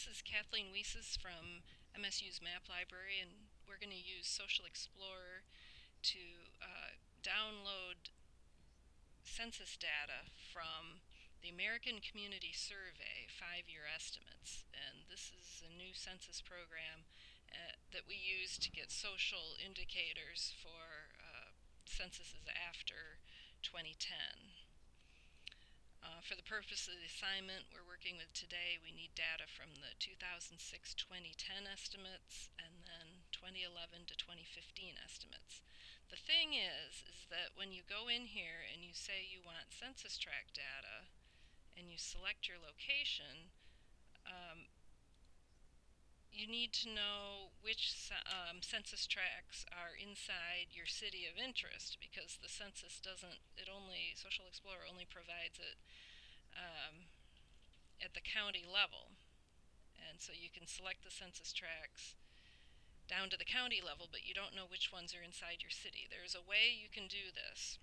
This is Kathleen Weessies from MSU's MAP library, and we're going to use Social Explorer to download census data from the American Community Survey five-year estimates. And this is a new census program that we use to get social indicators for censuses after 2010. For the purpose of the assignment we're working with today, we need data from the 2006-2010 estimates and then 2011 to 2015 estimates. The thing is that when you go in here and you say you want census tract data and you select your location, you need to know which census tracts are inside your city of interest, because the census doesn't, Social Explorer only provides it at the county level. And so you can select the census tracts down to the county level, but you don't know which ones are inside your city. There's a way you can do this.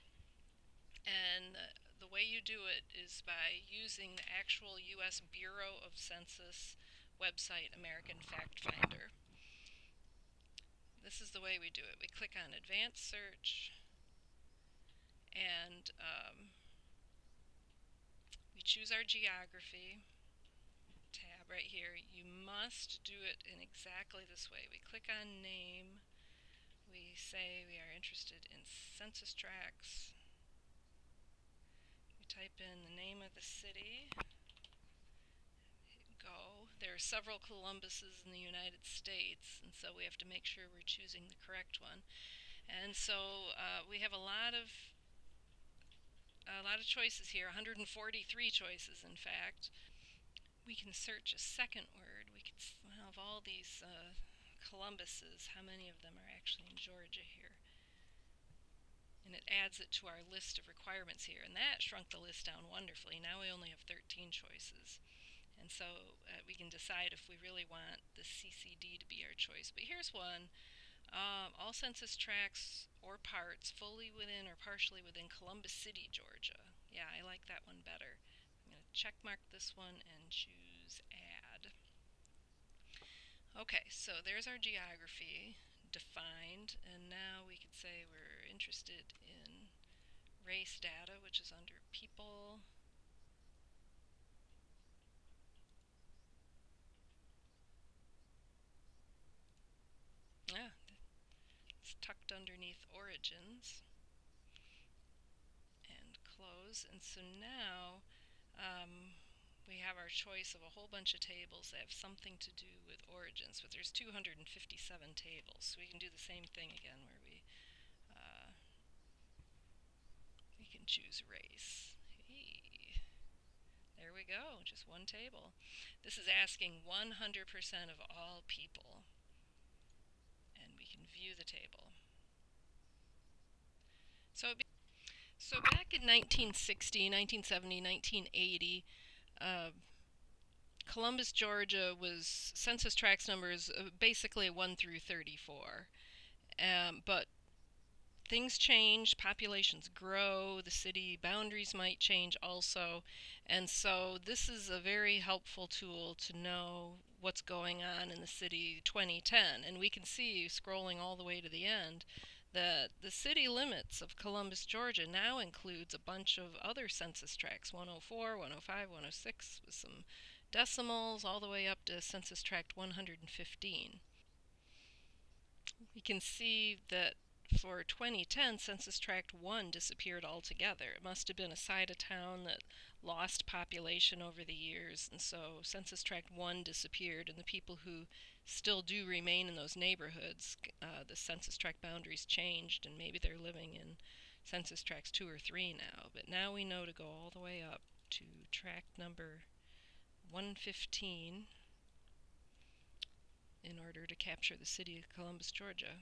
And the way you do it is by using the actual U.S. Bureau of Census website, American Factfinder. This is the way we do it. We click on Advanced Search, and we choose our geography tab right here. You must do it in exactly this way. We click on Name. We say we are interested in census tracts. We type in the name of the city. Go. There are several Columbuses in the United States, and so we have to make sure we're choosing the correct one. And so we have a lot of choices here, 143 choices in fact. We can search a second word. We could have all these Columbuses. How many of them are actually in Georgia here? And it adds it to our list of requirements here, and that shrunk the list down wonderfully. Now we only have 13 choices. And so we can decide if we really want the CCD to be our choice. But here's one. All census tracts or parts fully within or partially within Columbus City, Georgia. Yeah, I like that one better. I'm going to check mark this one and choose Add. Okay, so there's our geography defined. And now we could say we're interested in race data, which is under People. Yeah, it's tucked underneath Origins, and close. And so now we have our choice of a whole bunch of tables that have something to do with Origins, but there's 257 tables. So we can do the same thing again, where we can choose race. Hey. There we go, just one table. This is asking 100% of all people. And we can view the table. So back in 1960, 1970, 1980, Columbus, Georgia was census tract numbers basically 1 through 34. But things change, populations grow, the city boundaries might change also, and so this is a very helpful tool to know what's going on in the city 2010. And we can see, scrolling all the way to the end, that the city limits of Columbus, Georgia now includes a bunch of other census tracts, 104, 105, 106, with some decimals, all the way up to census tract 115. We can see that for 2010, census tract 1 disappeared altogether. It must have been a side of town that lost population over the years, and so census tract 1 disappeared, and the people who still do remain in those neighborhoods, the census tract boundaries changed, and maybe they're living in census tracts 2 or 3 now. But now we know to go all the way up to tract number 115 in order to capture the city of Columbus, Georgia.